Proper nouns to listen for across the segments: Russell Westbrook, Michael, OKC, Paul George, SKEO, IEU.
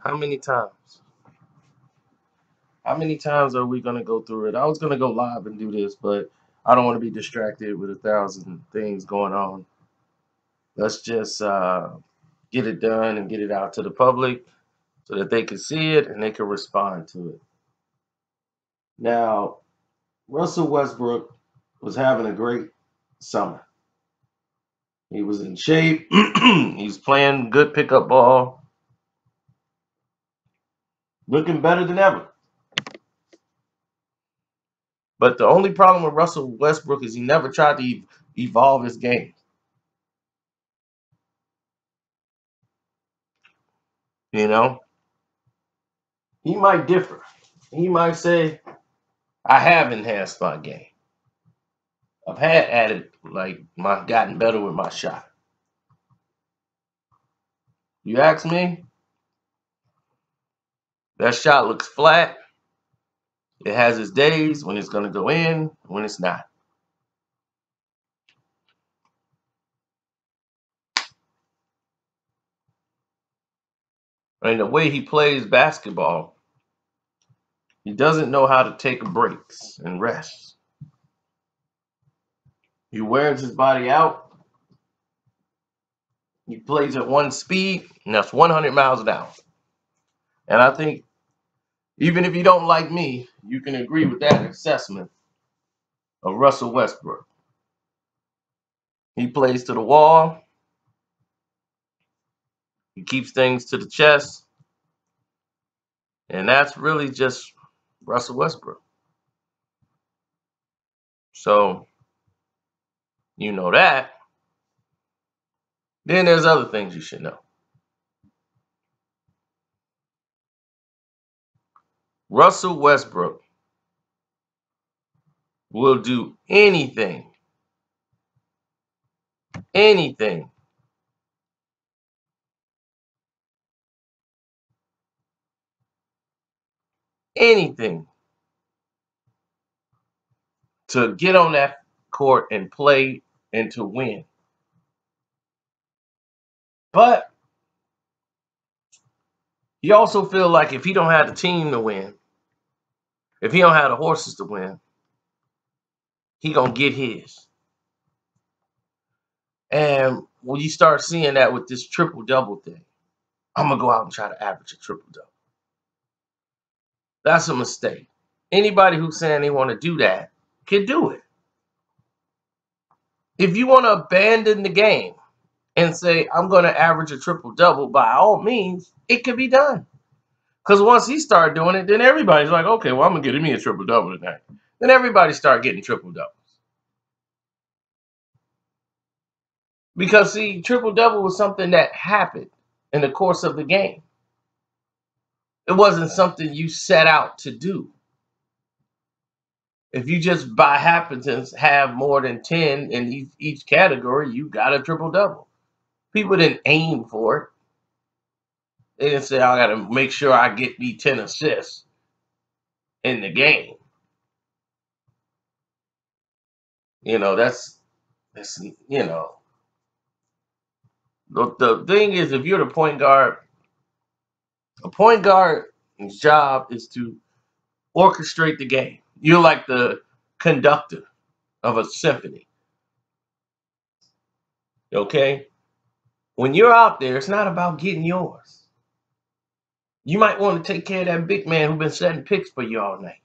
How many times? How many times are we going to go through it? I was going to go live and do this, but I don't want to be distracted with 1,000 things going on. Let's just get it done and get it out to the public so that they can see it and they can respond to it. Now, Russell Westbrook was having a great summer. He was in shape. He's playing good pickup ball. Looking better than ever. But the only problem with Russell Westbrook is he never tried to evolve his game. You know? He might differ. He might say, I have enhanced my game. I've had added, like, my gotten better with my shot. You ask me? That shot looks flat. It has its days when it's going to go in, when it's not. And the way he plays basketball, he doesn't know how to take breaks and rest. He wears his body out. He plays at one speed, and that's 100 miles an hour. And I think even if you don't like me, you can agree with that assessment of Russell Westbrook. He plays to the wall. He keeps things to the chest. And that's really just Russell Westbrook. So, you know that. Then there's other things you should know. Russell Westbrook will do anything to get on that court and play and to win. But you also feel like if he don't have the team to win, if he don't have the horses to win, he gonna get his. And when you start seeing that with this triple-double thing, I'm gonna go out and try to average a triple-double. That's a mistake. Anybody who's saying they want to do that can do it. If you want to abandon the game and say, I'm going to average a triple-double, by all means, it could be done. Because once he started doing it, then everybody's like, okay, well, I'm going to get me a triple-double tonight. Then everybody start getting triple-doubles. Because, see, triple-double was something that happened in the course of the game. It wasn't something you set out to do. If you just by happenstance have more than 10 in each category, you got a triple-double. People didn't aim for it. They didn't say, I got to make sure I get me 10 assists in the game. You know, that's you know. The thing is, if you're the point guard, a point guard's job is to orchestrate the game. You're like the conductor of a symphony. Okay? When you're out there, it's not about getting yours. You might want to take care of that big man who's been setting picks for you all night.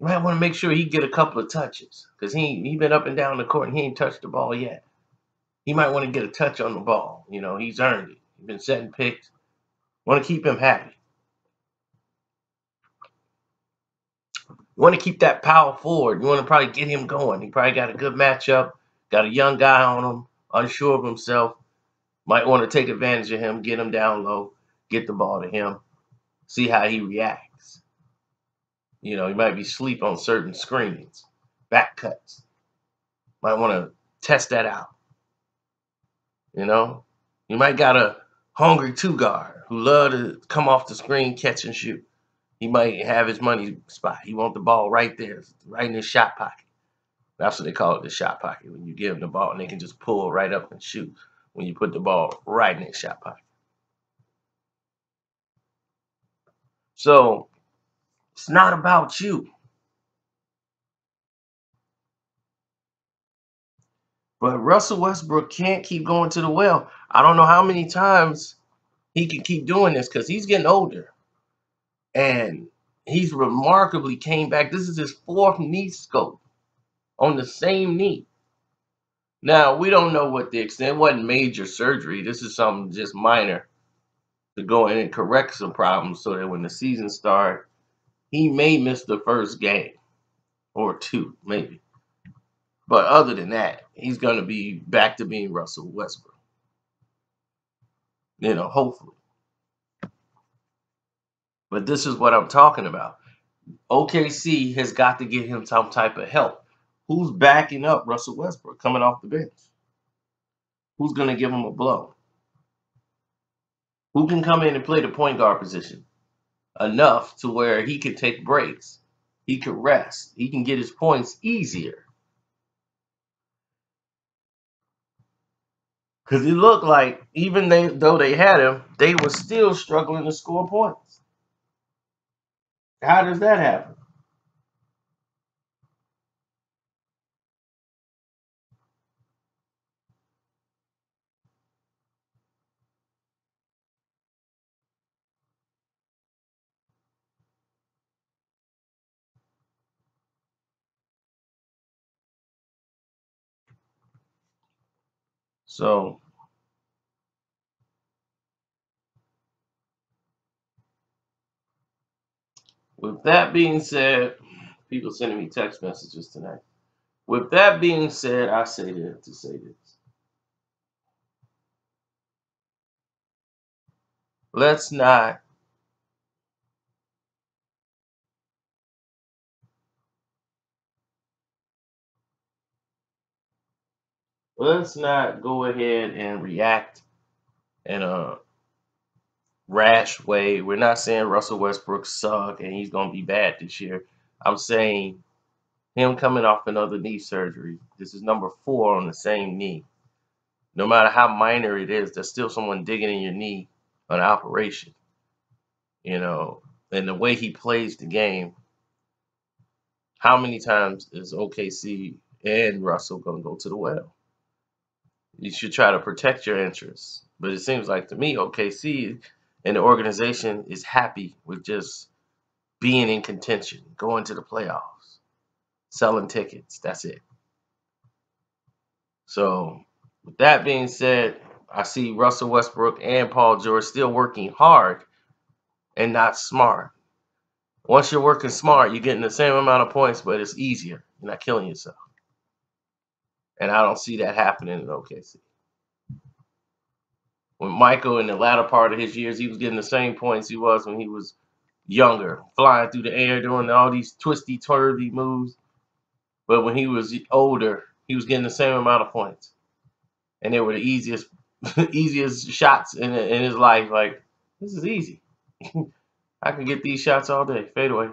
You might want to make sure he get a couple of touches because he been up and down the court and he ain't touched the ball yet. He might want to get a touch on the ball. You know, he's earned it. He's been setting picks. Want to keep him happy. You want to keep that power forward. You want to probably get him going. He probably got a good matchup. Got a young guy on him, unsure of himself. Might want to take advantage of him, get him down low, get the ball to him, see how he reacts. You know, he might be asleep on certain screens, back cuts. Might want to test that out. You know, you might got a hungry two guard who love to come off the screen, catch and shoot. He might have his money spot. He wants the ball right there, right in his shot pocket. That's what they call it, the shot pocket. When you give them the ball and they can just pull right up and shoot when you put the ball right in his shot pocket. So it's not about you. But Russell Westbrook can't keep going to the well. I don't know how many times he can keep doing this because he's getting older. And he's remarkably came back. This is his fourth knee scope on the same knee. Now, we don't know what the extent. It wasn't major surgery. This is something just minor to go in and correct some problems so that when the season starts, he may miss the first game or two, maybe. But other than that, he's going to be back to being Russell Westbrook. You know, hopefully. But this is what I'm talking about. OKC has got to get him some type of help. Who's backing up Russell Westbrook coming off the bench? Who's going to give him a blow? Who can come in and play the point guard position enough to where he can take breaks, he can rest, he can get his points easier? Because it looked like even though they had him, they were still struggling to score points. How does that happen? So with that being said, people sending me text messages tonight. With that being said, I say that to say this. Let's not go ahead and react in a rash way. We're not saying Russell Westbrook sucked and he's going to be bad this year. I'm saying him coming off another knee surgery. This is number 4 on the same knee. No matter how minor it is, there's still someone digging in your knee on an operation. You know, and the way he plays the game, how many times is OKC and Russell going to go to the well? You should try to protect your interests. But it seems like to me, OKC and the organization is happy with just being in contention, going to the playoffs, selling tickets. That's it. So with that being said, I see Russell Westbrook and Paul George still working hard and not smart. Once you're working smart, you're getting the same amount of points, but it's easier. You're not killing yourself. And I don't see that happening in OKC. When Michael, in the latter part of his years, he was getting the same points he was when he was younger, flying through the air, doing all these twisty, turvy moves. But when he was older, he was getting the same amount of points. And they were the easiest shots in his life. Like, this is easy. I can get these shots all day. Fade away,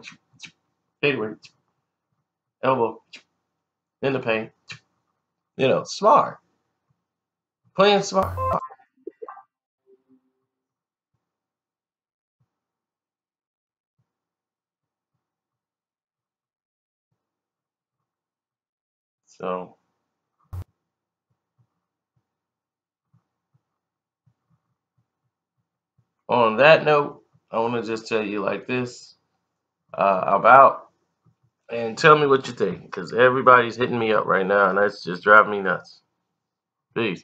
elbow, in the paint. You know, smart. Playing smart. So on that note, I want to just tell you like this about. And tell me what you think, because everybody's hitting me up right now, and that's just driving me nuts. Peace.